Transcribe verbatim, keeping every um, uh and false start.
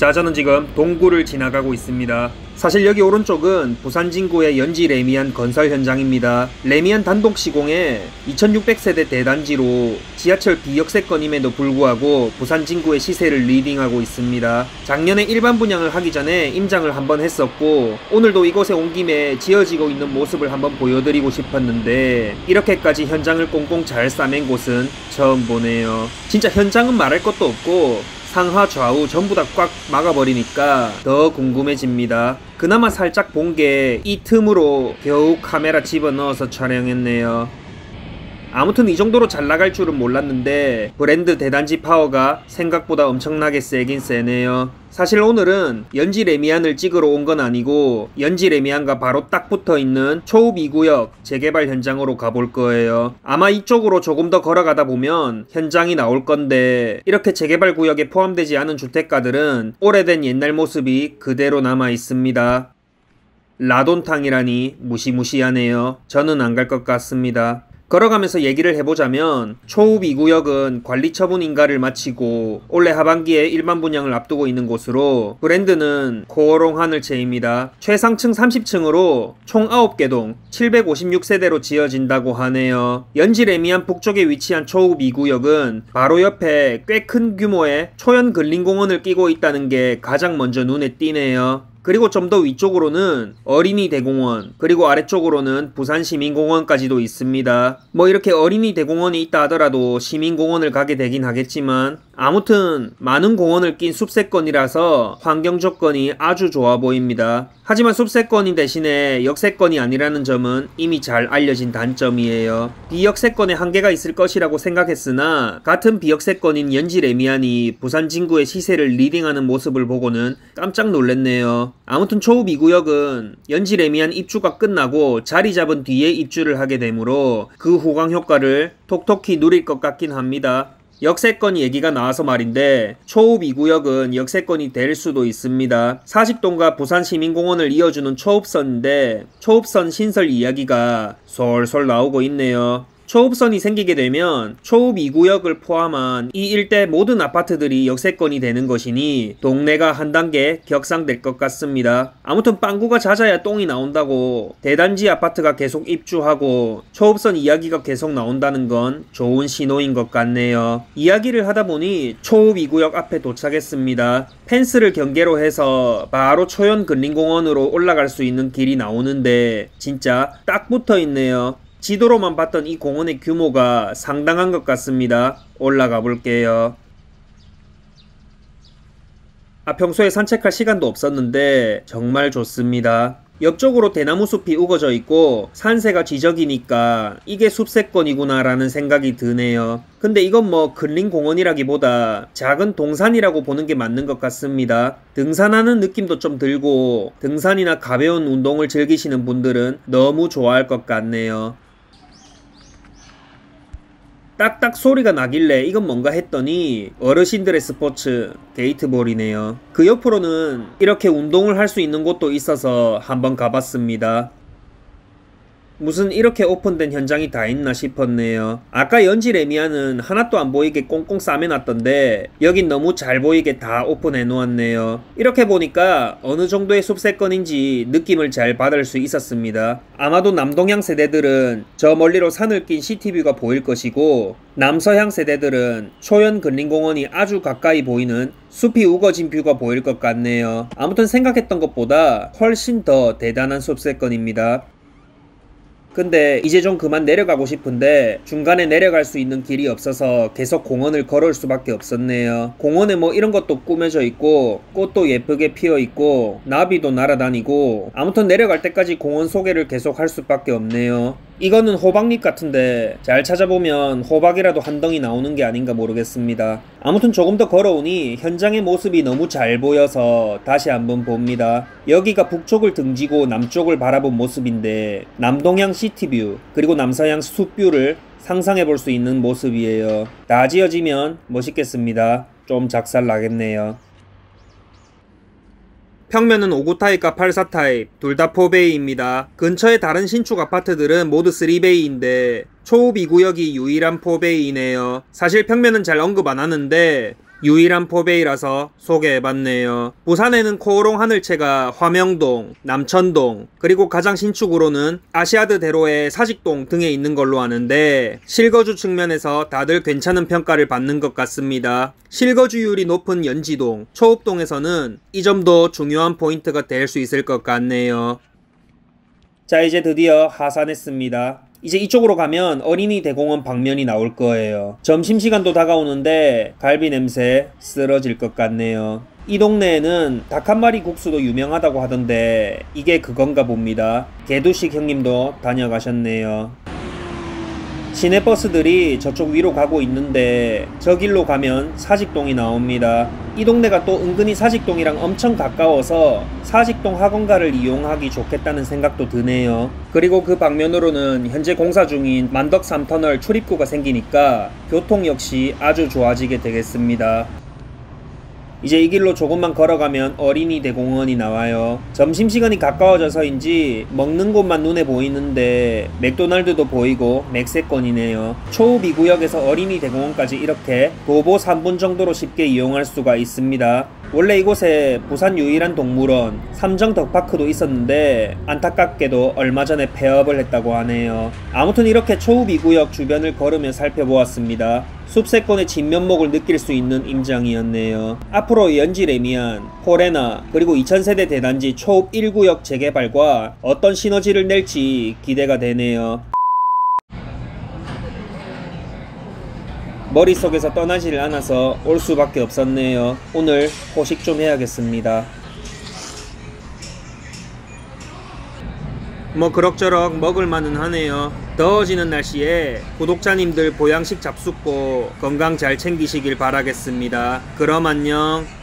자, 저는 지금 동구를 지나가고 있습니다. 사실 여기 오른쪽은 부산 진구의 연지 레미안 건설 현장입니다. 레미안 단독 시공에 이천육백 세대 대단지로 지하철 비역세권임에도 불구하고 부산 진구의 시세를 리딩하고 있습니다. 작년에 일반 분양을 하기 전에 임장을 한번 했었고 오늘도 이곳에 온 김에 지어지고 있는 모습을 한번 보여드리고 싶었는데 이렇게까지 현장을 꽁꽁 잘 싸맨 곳은 처음 보네요. 진짜 현장은 말할 것도 없고 상하 좌우 전부 다 꽉 막아버리니까 더 궁금해집니다. 그나마 살짝 본 게 이 틈으로 겨우 카메라 집어넣어서 촬영했네요. 아무튼 이 정도로 잘 나갈 줄은 몰랐는데 브랜드 대단지 파워가 생각보다 엄청나게 세긴 세네요. 사실 오늘은 연지 레미안을 찍으러 온 건 아니고 연지 레미안과 바로 딱 붙어있는 초읍 이 구역 재개발 현장으로 가볼 거예요. 아마 이쪽으로 조금 더 걸어가다 보면 현장이 나올 건데 이렇게 재개발 구역에 포함되지 않은 주택가들은 오래된 옛날 모습이 그대로 남아 있습니다. 라돈탕이라니 무시무시하네요. 저는 안 갈 것 같습니다. 걸어가면서 얘기를 해보자면 초읍 이 구역은 관리처분 인가를 마치고 올해 하반기에 일반 분양을 앞두고 있는 곳으로 브랜드는 코오롱 하늘채입니다. 최상층 삼십 층으로 총 아홉 개 동 칠백오십육 세대로 지어진다고 하네요. 연지 레미안 북쪽에 위치한 초읍 이 구역은 바로 옆에 꽤 큰 규모의 초연 근린공원을 끼고 있다는 게 가장 먼저 눈에 띄네요. 그리고 좀 더 위쪽으로는 어린이대공원, 그리고 아래쪽으로는 부산시민공원까지도 있습니다. 뭐 이렇게 어린이대공원이 있다 하더라도 시민공원을 가게 되긴 하겠지만 아무튼 많은 공원을 낀 숲세권이라서 환경 조건이 아주 좋아 보입니다. 하지만 숲세권인 대신에 역세권이 아니라는 점은 이미 잘 알려진 단점이에요. 비역세권의 한계가 있을 것이라고 생각했으나 같은 비역세권인 연지 레미안이 부산 진구의 시세를 리딩하는 모습을 보고는 깜짝 놀랐네요. 아무튼 초읍 이 구역은 연지 레미안 입주가 끝나고 자리 잡은 뒤에 입주를 하게 되므로 그 호강 효과를 톡톡히 누릴 것 같긴 합니다. 역세권 얘기가 나와서 말인데 초읍 이 구역은 역세권이 될 수도 있습니다. 사십 동과 부산시민공원을 이어주는 초읍선인데 초읍선 신설 이야기가 솔솔 나오고 있네요. 초읍선이 생기게 되면 초읍 이 구역을 포함한 이 일대 모든 아파트들이 역세권이 되는 것이니 동네가 한 단계 격상될 것 같습니다. 아무튼 빵구가 잦아야 똥이 나온다고 대단지 아파트가 계속 입주하고 초읍선 이야기가 계속 나온다는 건 좋은 신호인 것 같네요. 이야기를 하다 보니 초읍 이 구역 앞에 도착했습니다. 펜스를 경계로 해서 바로 초연 근린공원으로 올라갈 수 있는 길이 나오는데 진짜 딱 붙어 있네요. 지도로만 봤던 이 공원의 규모가 상당한 것 같습니다. 올라가 볼게요. 아, 평소에 산책할 시간도 없었는데 정말 좋습니다. 옆쪽으로 대나무 숲이 우거져 있고 산세가 지적이니까 이게 숲세권이구나 라는 생각이 드네요. 근데 이건 뭐 근린공원이라기보다 작은 동산이라고 보는 게 맞는 것 같습니다. 등산하는 느낌도 좀 들고 등산이나 가벼운 운동을 즐기시는 분들은 너무 좋아할 것 같네요. 딱딱 소리가 나길래 이건 뭔가 했더니 어르신들의 스포츠 게이트볼이네요. 그 옆으로는 이렇게 운동을 할 수 있는 곳도 있어서 한번 가봤습니다. 무슨 이렇게 오픈된 현장이 다 있나 싶었네요. 아까 연지 레미안은 하나도 안 보이게 꽁꽁 싸매놨던데 여긴 너무 잘 보이게 다 오픈해 놓았네요. 이렇게 보니까 어느 정도의 숲세권인지 느낌을 잘 받을 수 있었습니다. 아마도 남동향 세대들은 저 멀리로 산을 낀 시티뷰가 보일 것이고 남서향 세대들은 초연 근린공원이 아주 가까이 보이는 숲이 우거진 뷰가 보일 것 같네요. 아무튼 생각했던 것보다 훨씬 더 대단한 숲세권입니다. 근데 이제 좀 그만 내려가고 싶은데 중간에 내려갈 수 있는 길이 없어서 계속 공원을 걸을 수밖에 없었네요. 공원에 뭐 이런 것도 꾸며져 있고 꽃도 예쁘게 피어 있고 나비도 날아다니고 아무튼 내려갈 때까지 공원 소개를 계속 할 수밖에 없네요. 이거는 호박잎 같은데 잘 찾아보면 호박이라도 한 덩이 나오는 게 아닌가 모르겠습니다. 아무튼 조금 더 걸어오니 현장의 모습이 너무 잘 보여서 다시 한번 봅니다. 여기가 북쪽을 등지고 남쪽을 바라본 모습인데 남동향 시티뷰 그리고 남서향 숲뷰를 상상해 볼 수 있는 모습이에요. 다 지어지면 멋있겠습니다. 좀 작살 나겠네요. 평면은 오 구 타입과 팔 사 타입 둘 다 포베이입니다. 근처의 다른 신축 아파트들은 모두 쓰리 베이인데 초읍 이 구역이 유일한 포베이네요. 사실 평면은 잘 언급 안 하는데 유일한 포베이라서 소개해봤네요. 부산에는 코오롱 하늘채가 화명동, 남천동, 그리고 가장 신축으로는 아시아드 대로의 사직동 등에 있는 걸로 아는데 실거주 측면에서 다들 괜찮은 평가를 받는 것 같습니다. 실거주율이 높은 연지동, 초읍동에서는 이 점도 중요한 포인트가 될 수 있을 것 같네요. 자, 이제 드디어 하산했습니다. 이제 이쪽으로 가면 어린이대공원 방면이 나올 거예요. 점심시간도 다가오는데 갈비 냄새 쓰러질 것 같네요. 이 동네에는 닭 한 마리 국수도 유명하다고 하던데 이게 그건가 봅니다. 개두식 형님도 다녀가셨네요. 시내버스들이 저쪽 위로 가고 있는데 저 길로 가면 사직동이 나옵니다. 이 동네가 또 은근히 사직동이랑 엄청 가까워서 사직동 학원가를 이용하기 좋겠다는 생각도 드네요. 그리고 그 방면으로는 현재 공사 중인 만덕 삼 터널 출입구가 생기니까 교통 역시 아주 좋아지게 되겠습니다. 이제 이 길로 조금만 걸어가면 어린이대공원이 나와요. 점심시간이 가까워져서인지 먹는 곳만 눈에 보이는데 맥도날드도 보이고 맥세권이네요. 초읍 이 구역에서 어린이대공원까지 이렇게 도보 삼 분 정도로 쉽게 이용할 수가 있습니다. 원래 이곳에 부산 유일한 동물원 삼정덕파크도 있었는데 안타깝게도 얼마 전에 폐업을 했다고 하네요. 아무튼 이렇게 초읍 이 구역 주변을 걸으며 살펴보았습니다. 숲세권의 진면목을 느낄 수 있는 임장이었네요. 앞으로 연지 레미안, 포레나, 그리고 이천 세대 대단지 초읍 일 구역 재개발과 어떤 시너지를 낼지 기대가 되네요. 머릿속에서 떠나질 않아서 올 수밖에 없었네요. 오늘 포식 좀 해야겠습니다. 뭐 그럭저럭 먹을만은 하네요. 더워지는 날씨에 구독자님들 보양식 잡숫고 건강 잘 챙기시길 바라겠습니다. 그럼 안녕.